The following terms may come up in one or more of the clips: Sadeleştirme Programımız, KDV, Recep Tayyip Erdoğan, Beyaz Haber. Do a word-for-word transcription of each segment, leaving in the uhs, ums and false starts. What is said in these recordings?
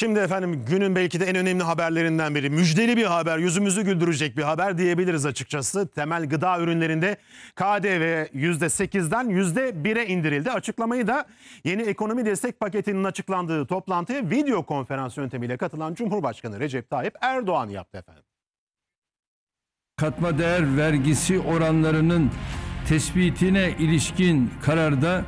Şimdi efendim günün belki de en önemli haberlerinden biri, müjdeli bir haber, yüzümüzü güldürecek bir haber diyebiliriz açıkçası. Temel gıda ürünlerinde K D V yüzde sekizden yüzde bire indirildi. Açıklamayı da yeni ekonomi destek paketinin açıklandığı toplantıya video konferans yöntemiyle katılan Cumhurbaşkanı Recep Tayyip Erdoğan yaptı efendim. Katma değer vergisi oranlarının tespitine ilişkin kararda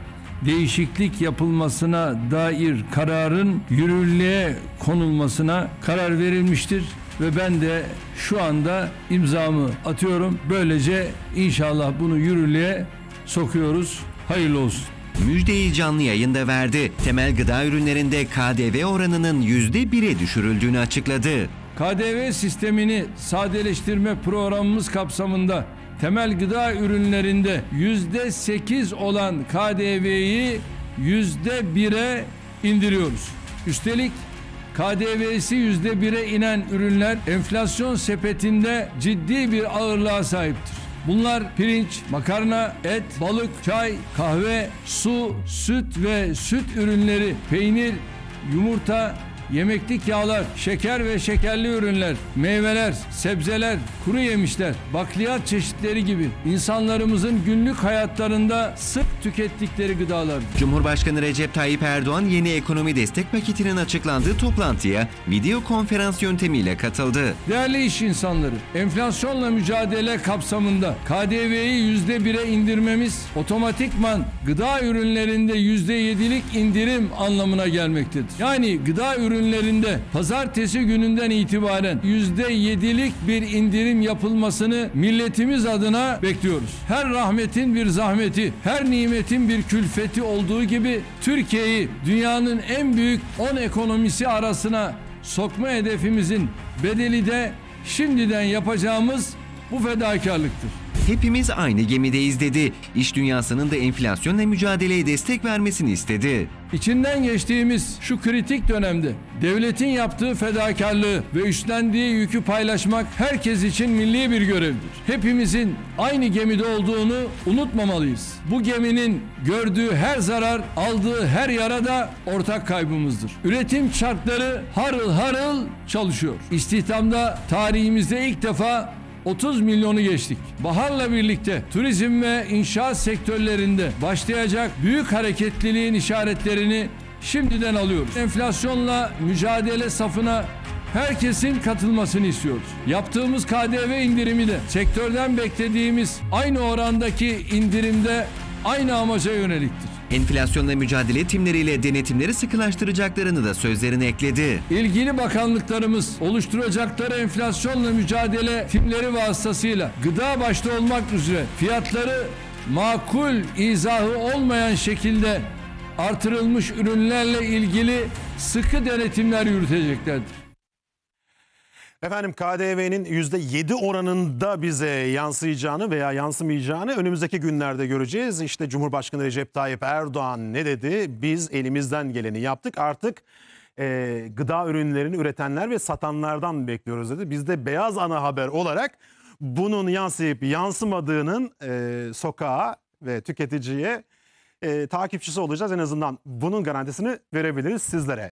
değişiklik yapılmasına dair kararın yürürlüğe konulmasına karar verilmiştir ve ben de şu anda imzamı atıyorum. Böylece inşallah bunu yürürlüğe sokuyoruz. Hayırlı olsun. Müjdeyi canlı yayında verdi. Temel gıda ürünlerinde K D V oranının yüzde bire düşürüldüğünü açıkladı. K D V sistemini sadeleştirme programımız kapsamında temel gıda ürünlerinde yüzde sekiz olan K D V'yi yüzde bire indiriyoruz. Üstelik K D V'si yüzde bire inen ürünler enflasyon sepetinde ciddi bir ağırlığa sahiptir. Bunlar pirinç, makarna, et, balık, çay, kahve, su, süt ve süt ürünleri, peynir, yumurta, yemeklik yağlar, şeker ve şekerli ürünler, meyveler, sebzeler, kuru yemişler, bakliyat çeşitleri gibi insanlarımızın günlük hayatlarında sık tükettikleri gıdalar. Cumhurbaşkanı Recep Tayyip Erdoğan yeni ekonomi destek paketinin açıklandığı toplantıya video konferans yöntemiyle katıldı. Değerli iş insanları, enflasyonla mücadele kapsamında K D V'yi yüzde bire indirmemiz otomatikman gıda ürünlerinde yüzde yedilik indirim anlamına gelmektedir. Yani gıda ürün ürünlerinde pazartesi gününden itibaren yüzde yedilik bir indirim yapılmasını milletimiz adına bekliyoruz. Her rahmetin bir zahmeti, her nimetin bir külfeti olduğu gibi Türkiye'yi dünyanın en büyük on ekonomisi arasına sokma hedefimizin bedeli de şimdiden yapacağımız bu fedakarlıktır. Hepimiz aynı gemideyiz dedi. İş dünyasının da enflasyonla mücadeleye destek vermesini istedi. İçinden geçtiğimiz şu kritik dönemde devletin yaptığı fedakarlığı ve üstlendiği yükü paylaşmak herkes için milli bir görevdir. Hepimizin aynı gemide olduğunu unutmamalıyız. Bu geminin gördüğü her zarar, aldığı her yara da ortak kaybımızdır. Üretim çarkları harıl harıl çalışıyor. İstihdamda tarihimizde ilk defa otuz milyonu geçtik. Baharla birlikte turizm ve inşaat sektörlerinde başlayacak büyük hareketliliğin işaretlerini şimdiden alıyoruz. Enflasyonla mücadele safına herkesin katılmasını istiyoruz. Yaptığımız K D V indirimi de sektörden beklediğimiz aynı orandaki indirimde aynı amaca yöneliktir. Enflasyonla mücadele timleriyle denetimleri sıkılaştıracaklarını da sözlerine ekledi. İlgili bakanlıklarımız oluşturacakları enflasyonla mücadele timleri vasıtasıyla gıda başta olmak üzere fiyatları makul izahı olmayan şekilde artırılmış ürünlerle ilgili sıkı denetimler yürüteceklerdir. Efendim K D V'nin yüzde yedi oranında bize yansıyacağını veya yansımayacağını önümüzdeki günlerde göreceğiz. İşte Cumhurbaşkanı Recep Tayyip Erdoğan ne dedi? Biz elimizden geleni yaptık. Artık e, gıda ürünlerini üretenler ve satanlardan bekliyoruz dedi. Biz de Beyaz ana haber olarak bunun yansıyıp yansımadığının e, sokağa ve tüketiciye e, takipçisi olacağız. En azından bunun garantisini verebiliriz sizlere.